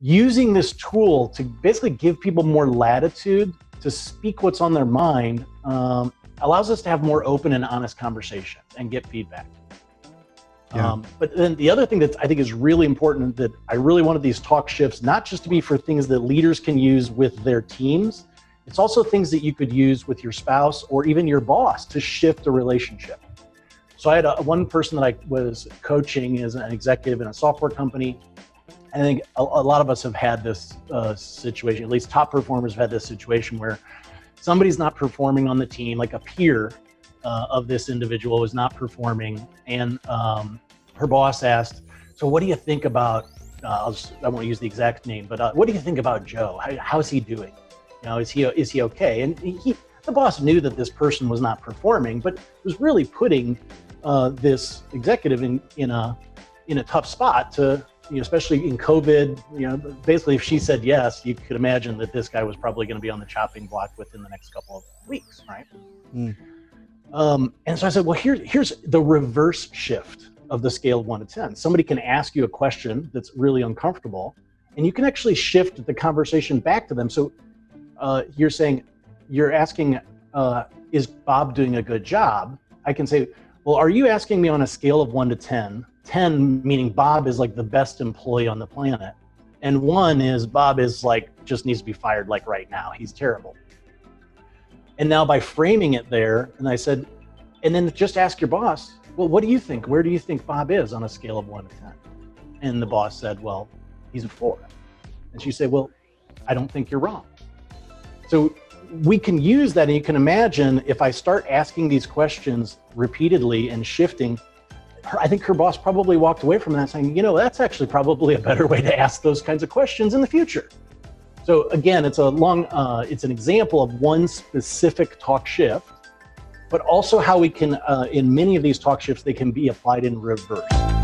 using this tool to basically give people more latitude to speak what's on their mind allows us to have more open and honest conversations and get feedback. Yeah. But then the other thing that I think is really important, that I really wanted these talk shifts not just to be for things that leaders can use with their teams, it's also things that you could use with your spouse or even your boss to shift a relationship. So I had one person that I was coaching as an executive in a software company. I think a lot of us have had this situation, at least top performers have had this situation where somebody's not performing on the team, like a peer of this individual is not performing. And her boss asked, so what do you think about, I won't use the exact name, but what do you think about Joe? How's he doing? You know, is he okay? And the boss knew that this person was not performing, but was really putting this executive in a tough spot to, you know, especially in COVID, you know, basically if she said yes, you could imagine that this guy was probably going to be on the chopping block within the next couple of weeks, right? Mm. And so I said, well, here's the reverse shift of the scale of 1 to 10. Somebody can ask you a question that's really uncomfortable, and you can actually shift the conversation back to them. So you're saying, you're asking, is Bob doing a good job? I can say, well, are you asking me on a scale of 1 to 10? 10 meaning Bob is like the best employee on the planet. And 1 is Bob is like, just needs to be fired like right now. He's terrible. And now by framing it there, and I said, and then just ask your boss, well, what do you think? Where do you think Bob is on a scale of 1 to 10? And the boss said, well, he's a 4. And she said, well, I don't think you're wrong. So we can use that, and you can imagine if I start asking these questions repeatedly and shifting, I think her boss probably walked away from that saying, you know, that's actually probably a better way to ask those kinds of questions in the future. So again, it's a long, it's an example of one specific talk shift, but also how we can, in many of these talk shifts, they can be applied in reverse.